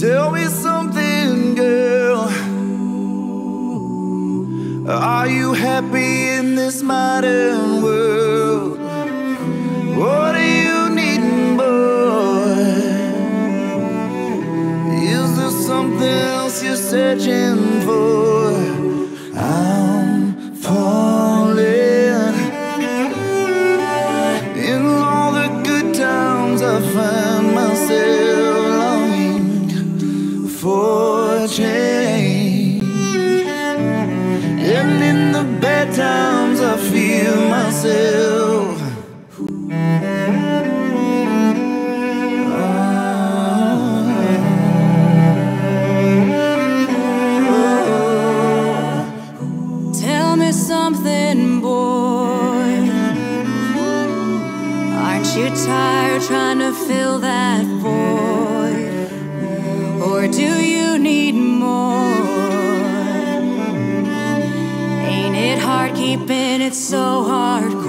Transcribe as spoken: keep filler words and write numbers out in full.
Tell me something, girl. Are you happy in this modern world? What do you need more? Is there something else you're searching for? I'm falling. In all the good times I find myself for change, and in the bad times I feel myself. Oh. Oh. Tell me something, boy. Aren't you tired trying to fill that void? Or do you need more? Ain't it hard keeping it so hard?